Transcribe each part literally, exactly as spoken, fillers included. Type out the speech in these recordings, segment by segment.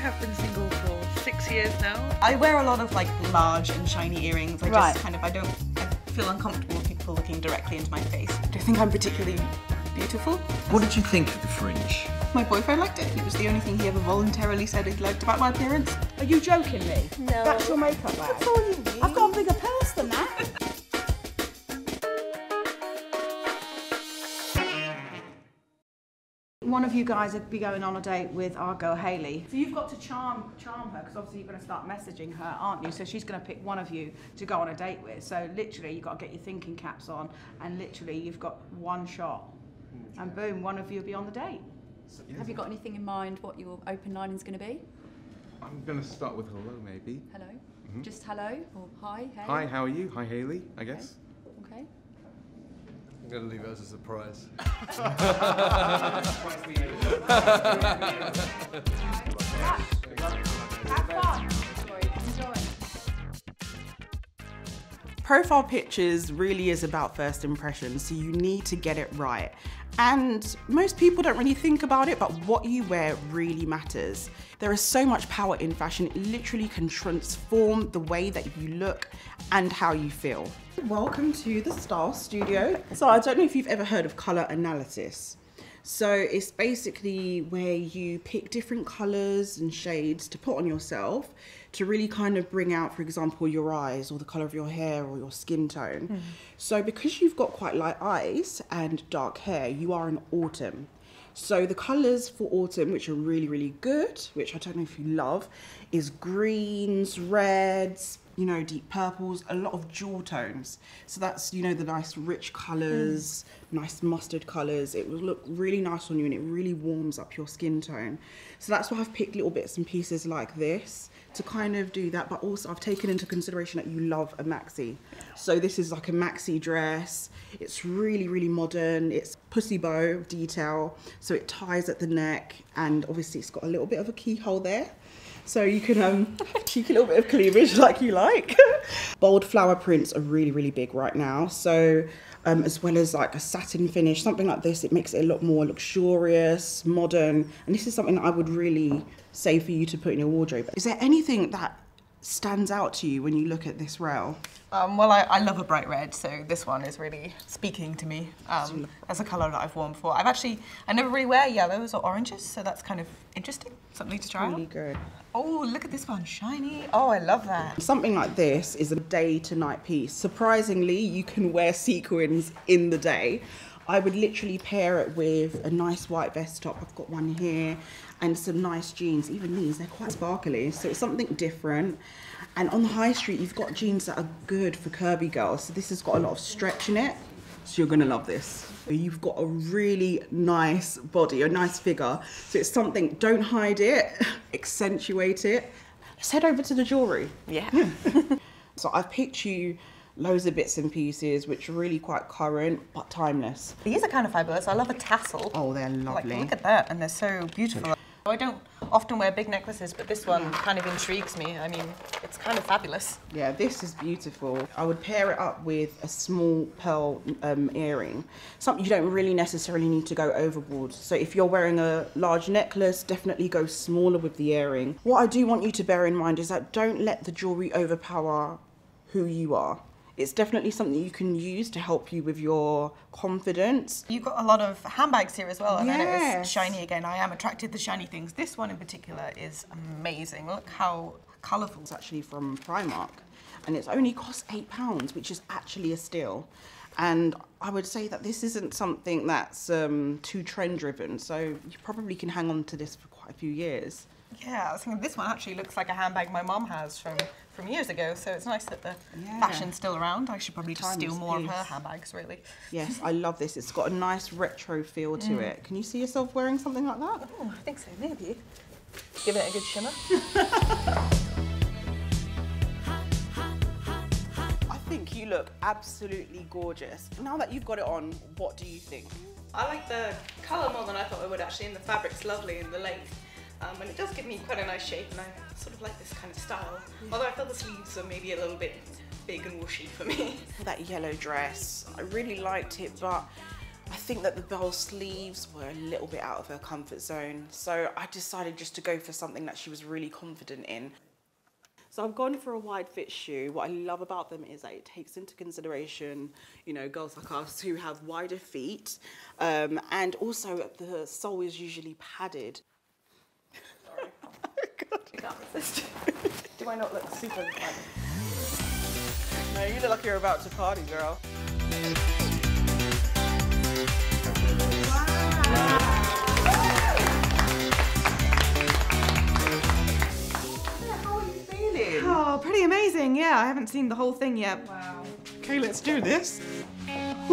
have been single for six years now. I wear a lot of like large and shiny earrings. I just right. kind of, I don't, I feel uncomfortable with people looking directly into my face. I don't think I'm particularly beautiful. What did you think of the fringe? My boyfriend liked it. It was the only thing he ever voluntarily said he liked about my appearance. Are you joking me? No. That's your makeup bag. That's all you need. I've got a bigger purse than that. One of you guys would be going on a date with our girl Hayley. So you've got to charm charm her, because obviously you're going to start messaging her, aren't you? So she's going to pick one of you to go on a date with. So literally you've got to get your thinking caps on, and literally you've got one shot. And boom, one of you will be on the date. Have you got anything in mind what your open line is going to be? I'm going to start with hello, maybe. Hello? Mm-hmm. Just hello? Or hi, hey? Hi, how are you? Hi, Hayley, I guess. Okay. Okay. I'm going to leave it as a surprise. Profile pictures really is about first impressions, so you need to get it right. And most people don't really think about it, but what you wear really matters. There is so much power in fashion. It literally can transform the way that you look and how you feel. Welcome to the Style Studio. So I don't know if you've ever heard of colour analysis. So it's basically where you pick different colours and shades to put on yourself to really kind of bring out, for example, your eyes or the colour of your hair or your skin tone. Mm. So because you've got quite light eyes and dark hair, you are in autumn. So the colours for autumn, which are really, really good, which I don't know if you love, is greens, reds, you know, deep purples, a lot of jewel tones. So that's, you know, the nice rich colours, mm. nice mustard colours. It will look really nice on you, and it really warms up your skin tone. So that's why I've picked little bits and pieces like this to kind of do that. But also I've taken into consideration that you love a maxi. So this is like a maxi dress. It's really, really modern. It's pussy bow detail. So it ties at the neck, and obviously it's got a little bit of a keyhole there. So you can um, cheek a little bit of cleavage like you like. Bold flower prints are really, really big right now. So um, as well as like a satin finish, something like this, it makes it a lot more luxurious, modern. And this is something that I would really say for you to put in your wardrobe. Is there anything that stands out to you when you look at this rail? Um, well, I, I love a bright red, so this one is really speaking to me um, as a colour that I've worn before. I've actually, I never really wear yellows or oranges, so that's kind of interesting, something to try really out. Really good. Oh, look at this one, shiny. Oh, I love that. Something like this is a day to night piece. Surprisingly, you can wear sequins in the day. I would literally pair it with a nice white vest top. I've got one here, and some nice jeans. Even these, they're quite sparkly, so it's something different. And on the high street, you've got jeans that are good for curvy girls. So this has got a lot of stretch in it, so you're gonna love this. You've got a really nice body, a nice figure. So it's something, don't hide it, accentuate it. Let's head over to the jewellery. Yeah. yeah. So I've picked you loads of bits and pieces, which are really quite current, but timeless. These are kind of fabulous. I love a tassel. Oh, they're lovely. Like, look at that, and they're so beautiful. I don't often wear big necklaces, but this one yeah. kind of intrigues me. I mean, it's kind of fabulous. Yeah, this is beautiful. I would pair it up with a small pearl um, earring. Something you don't really necessarily need to go overboard. So if you're wearing a large necklace, definitely go smaller with the earring. What I do want you to bear in mind is that don't let the jewellery overpower who you are. It's definitely something you can use to help you with your confidence. You've got a lot of handbags here as well, and yes. I noticed shiny again. I am attracted to shiny things. This one in particular is amazing. Look how colourful. It's actually from Primark, and it's only cost eight pounds, which is actually a steal. And I would say that this isn't something that's um, too trend-driven, so you probably can hang on to this for quite a few years. Yeah, I was thinking this one actually looks like a handbag my mum has from, from years ago, so it's nice that the yeah. fashion's still around. I should probably just steal more is. of her handbags, really. Yes, I love this. It's got a nice retro feel to mm. it. Can you see yourself wearing something like that? Oh, I think so, maybe. Give it a good shimmer. I think you look absolutely gorgeous. Now that you've got it on, what do you think? I like the colour more than I thought I would, actually, and the fabric's lovely, and the length. Um, and it does give me quite a nice shape, and I sort of like this kind of style. Yeah. Although I feel the sleeves are maybe a little bit big and whooshy for me. That yellow dress, I really liked it, but I think that the bell sleeves were a little bit out of her comfort zone, so I decided just to go for something that she was really confident in. So I've gone for a wide fit shoe. What I love about them is that it takes into consideration, you know, girls like us who have wider feet, um, and also the sole is usually padded. Sorry. God. Do I not look super fun? No, you look like you're about to party, girl. Oh, pretty amazing, yeah. I haven't seen the whole thing yet. Wow. Okay, let's do this. Wow.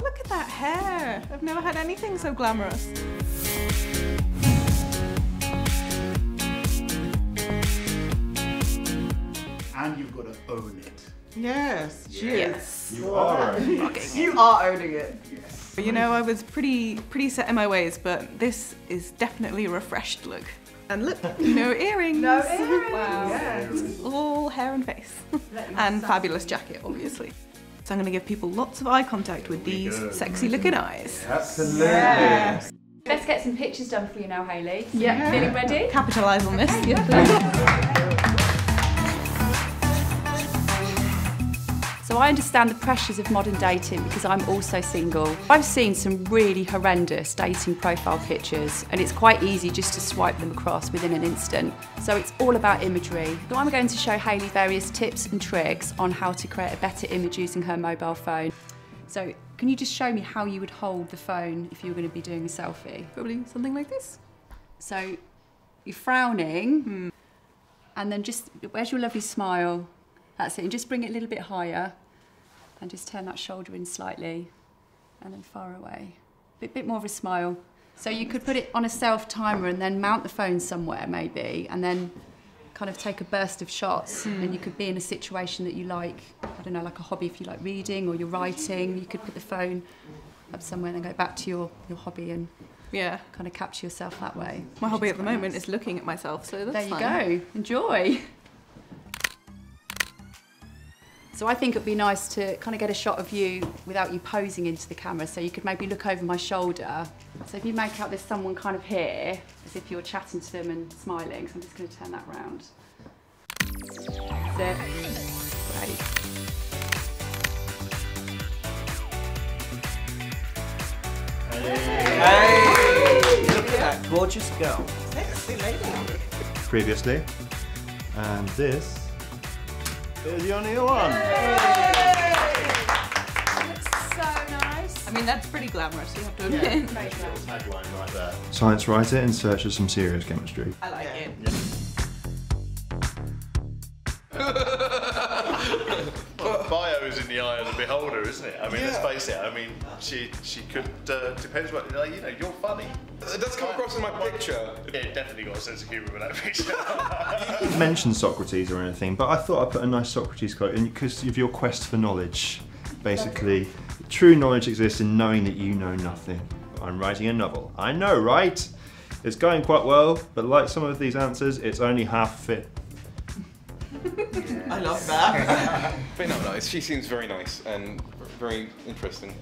Look at that hair. I've never had anything so glamorous. And you've got to own it. Yes, yes. You are. You are owning it. Yes. You know, I was pretty, pretty set in my ways, but this is definitely a refreshed look. And look, no earrings. No earrings. Wow. Yes. All hair and face. And fabulous jacket, obviously. So I'm going to give people lots of eye contact with these sexy looking eyes. Absolutely. Yes. Let's get some pictures done for you now, Hayley. So yeah. Feeling ready? Capitalise on this. Okay. Yes, so I understand the pressures of modern dating because I'm also single. I've seen some really horrendous dating profile pictures and it's quite easy just to swipe them across within an instant. So it's all about imagery. So I'm going to show Hayley various tips and tricks on how to create a better image using her mobile phone. So can you just show me how you would hold the phone if you were going to be doing a selfie? Probably something like this. So you're frowning, hmm. and then just, where's your lovely smile? That's it, and just bring it a little bit higher and just turn that shoulder in slightly and then far away. A bit, bit more of a smile. So you could put it on a self-timer and then mount the phone somewhere maybe and then kind of take a burst of shots, mm. and you could be in a situation that you like, I don't know, like a hobby if you like reading or you're writing, you could put the phone up somewhere and then go back to your, your hobby and yeah, kind of capture yourself that way. My hobby at the moment nice. is looking at myself, so that's fun. There you fun. go, enjoy. So I think it'd be nice to kind of get a shot of you without you posing into the camera, so you could maybe look over my shoulder. So if you make out there's someone kind of here, as if you're chatting to them and smiling, so I'm just going to turn that round. That's it. Great. Hey! Hey. Look at that gorgeous girl. Sexy lady. Previously, and this is the only one. Hey. Looks so nice. I mean, that's pretty glamorous. You have to admit. Yeah, very glamorous. Tagline right there. Science writer in search of some serious chemistry. I like yeah. it. Yeah. Bio is in the eye of the beholder, isn't it? I mean, yeah. let's face it. I mean, she she could uh, depends what like, you know. You're funny. It does come across in my picture. Yeah, it definitely got a sense of humour with that picture. You didn't mention Socrates or anything, but I thought I put a nice Socrates quote in because of your quest for knowledge. Basically, true knowledge exists in knowing that you know nothing. I'm writing a novel. I know, right? It's going quite well, but like some of these answers, it's only half fit. Yes. I love that. But no, no, she seems very nice and very interesting.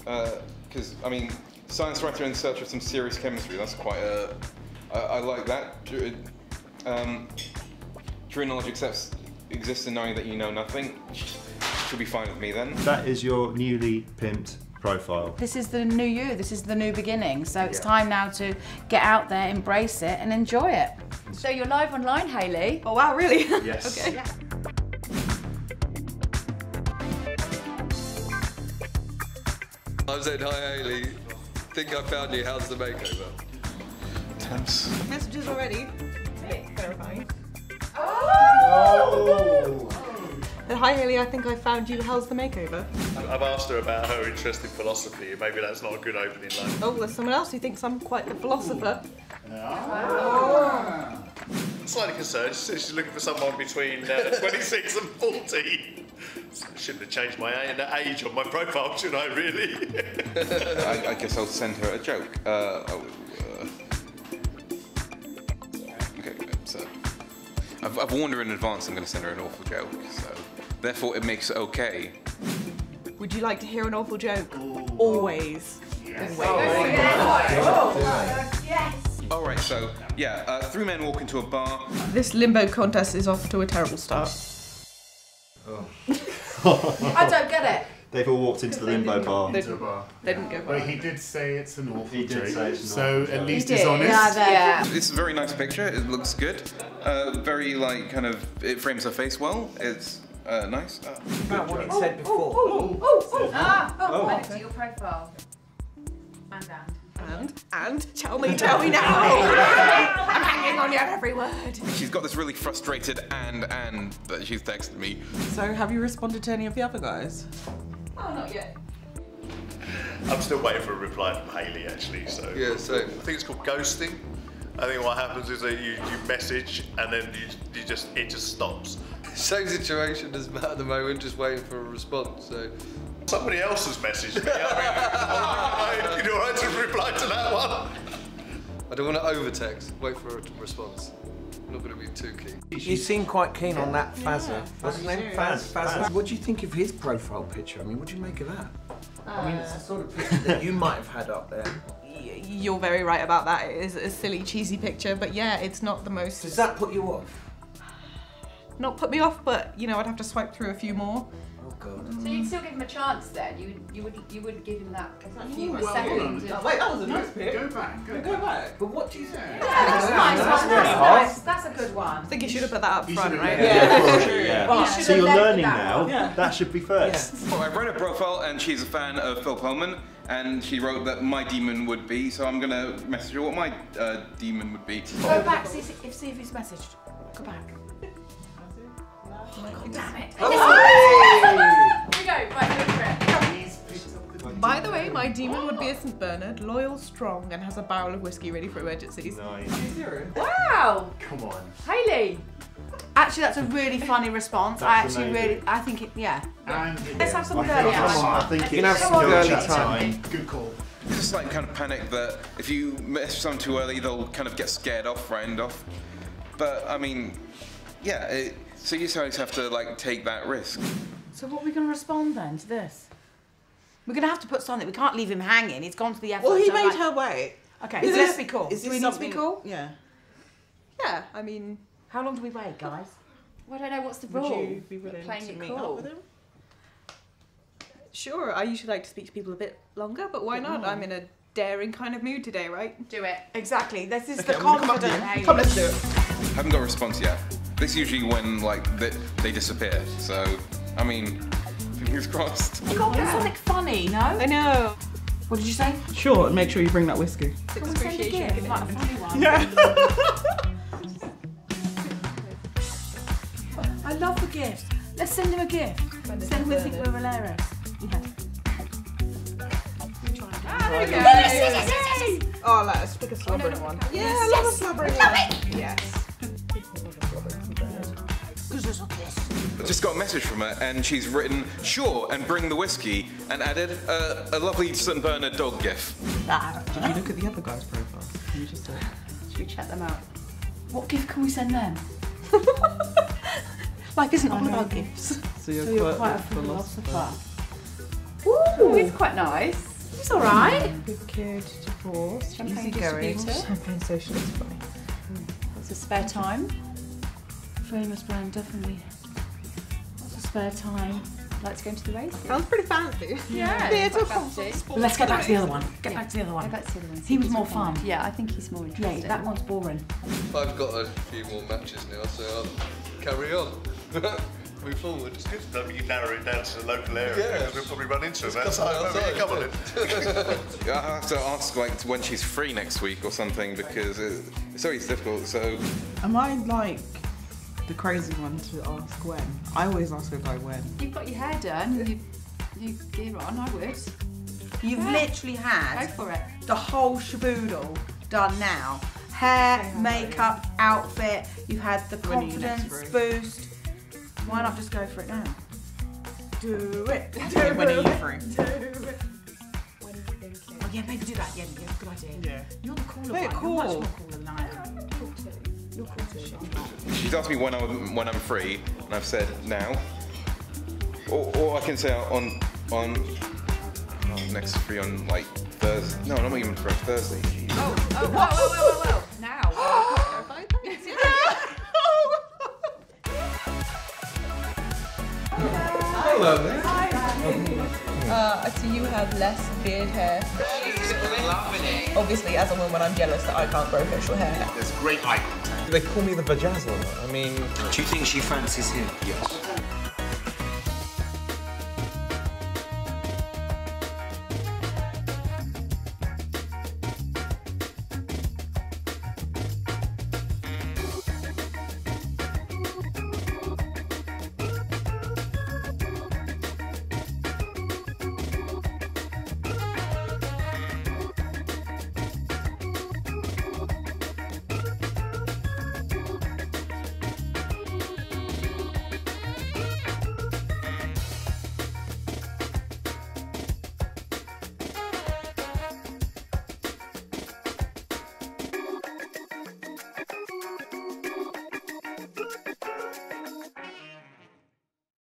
Because, uh, I mean, science writer in search of some serious chemistry, that's quite a... I, I like that. Um, true knowledge accepts, exists in knowing that you know nothing. She'll be fine with me then. That is your newly pimped profile. This is the new you, this is the new beginning. So it's yeah. time now to get out there, embrace it and enjoy it. So you're live online, Hayley. Oh wow, really? Yes. Okay. Yeah. I said, hi Hayley, think I found you, how's the makeover? Tense. Messages already. Hey. Terrifying. Oh! Oh. Hi Hayley, I think I found you, how's the makeover? I've asked her about her interest in philosophy, maybe that's not a good opening line. Oh, there's someone else who thinks I'm quite the philosopher. No. Oh. Slightly concerned, she said she's looking for someone between uh, twenty-six and forty. I shouldn't have changed my age on my profile, should I, really? I, I guess I'll send her a joke. Uh, I'll, uh... Okay, so I've, I've warned her in advance I'm going to send her an awful joke, so therefore it makes it okay. Would you like to hear an awful joke? Ooh. Always. Yes. Wait. Oh, yes. Yes. All right, so yeah, uh, three men walk into a bar. This limbo contest is off to a terrible start. Oh. I don't get it. They've all walked into the limbo bar. They didn't, bar. They didn't go bar. But he did say it's an awful he joke, say it's so at least he he's honest. Yeah, it's a very nice picture. It looks good. Uh, very like kind of it frames her face well. It's uh, nice. Uh, about what it said before. Oh, oh, oh, oh, oh. Ah, oh, oh. Okay. Do your profile. And and and and tell me, tell me now. I'm hanging on your every word. She's got this really frustrated and and that she's texted me. So have you responded to any of the other guys? Oh, not yet. I'm still waiting for a reply from Hayley, actually. So yeah, so I think it's called ghosting. I think what happens is that you, you message and then you, you just it just stops. Same situation as Matt at the moment, just waiting for a response. So somebody else has messaged me. I mean, you're right to reply to that one. I don't want to over text. Wait for a response. I'm not going to be too keen. You seem quite keen on that Fazza, yeah, wasn't it? Faz, Faz, Faz. What do you think of his profile picture? I mean, what do you make of that? Uh, I mean, it's the sort of picture that you might have had up there. You're very right about that. It is a silly, cheesy picture, but yeah, it's not the most... Does that put you off? Not put me off, but, you know, I'd have to swipe through a few more. Oh, God. So you'd still give him a chance, then? You, you, would, you wouldn't give him that... Ooh, well, second. Wait, that was a nice bit. Go back, go, go back. But what do you say? Yeah, that's nice. That's nice. That's a good one. I think you should have put that up front, right? Yeah. Yeah. So you're learning now. Yeah. That should be first. Yeah. Well, I've read her profile, and she's a fan of Phil Pullman, and she wrote that my demon would be, so I'm going to message her what my uh, demon would be. Go back, see, see if he's messaged. Go back. Oh my God, damn it. Oh. Oh. Here we go, right, go for it. By the way, my demon would be a Saint Bernard, loyal, strong, and has a barrel of whiskey ready for emergencies. Nice. Wow! Come on. Hayley! Actually, that's a really funny response. That's I actually amazing. really, I think it, yeah. And Let's have some girly time. I think you can have some girly time. Good call. It's just like kind of panic that if you mess someone too early, they'll kind of get scared off, frightened off. But, I mean, yeah, it, so you guys have to, like, take that risk. So what are we going to respond, then, to this? We're going to have to put something. We can't leave him hanging. He's gone to the effort. Well, he so made like... her wait. OK, is let's this, be cool. Is do we need to be cool? Yeah. Yeah, I mean... How long do we wait, guys? Well, I don't know. What's the rule? Would you be willing to meet up with him? Sure. I usually like to speak to people a bit longer, but why not? Long. I'm in a daring kind of mood today, right? Do it. Exactly. This is okay, the confident. Come, let's do it. I haven't got a response yet. It's usually when, like, they, they disappear, so, I mean, fingers crossed. You can't do something funny, no? I know. What did you say? Sure, and make sure you bring that whiskey. It's excruciating. It's like a funny one. Yeah. I love the gift. Let's send him a gift. Send him a gift. We're hilarious. Yeah. Ah, there we go. Yes, yes, yes, yes. Oh, like a stick of slobbering one. Yeah, I love a slobbering one. Love it! Yes. I just got a message from her, and she's written, sure, and bring the whiskey, and added uh, a lovely Saint Bernard dog gif. Did you look at the other guy's profile? Can you just do it? Should we check them out? What gift can we send them? Life isn't all about gifts. So you're, so you're quite, quite a philosopher. philosopher. Ooh, he's quite nice. He's all right. Good kid, divorced, champagne distributor. Champagne socialist, funny. It's a spare time. Famous brand, definitely. Lots of spare time. Like to go into the race. Sounds pretty fancy. Yeah. Theatre, fancy. Sports. Let's get back to the other one. Get yeah. back to the other one. Go back to the other one. He was more fun. fun. Yeah, I think he's more interesting. Yeah, that one's boring. I've got a few more matches now, so I'll carry on. Move forward. It's good to know you narrow it down to the local area. Yeah, because we'll probably run into him outside. Come on in. I have to ask, like, when she's free next week or something, because it's always difficult, so... Am I, like... the crazy one to ask when. I always ask her by when. You've got your hair done, you, you gear on, I would. You've yeah. literally had Go for it. the whole shaboodle done now. Hair, oh, makeup, yeah. outfit, you've had the when confidence boost. Why not just go for it now? Do it. Do when it. are you free? Do it. When are you thinking? Oh yeah, maybe do that. Yeah, yeah, good idea. Yeah. You're the cooler one. Cool. You're much more cooler than I am. She's asked me when I'm, when I'm free, and I've said now. Or, or I can say on on oh, next free on like Thursday. No, not even for Thursday. Oh, oh, whoa, whoa, whoa, whoa, whoa. Now. Hello there. Hi. Uh, so you have less beard hair. She's loving it. Obviously, as a woman, I'm jealous that I can't grow facial hair. There's great eye contact. They call me the vajazzler. I mean... Do you think she fancies him? Yes.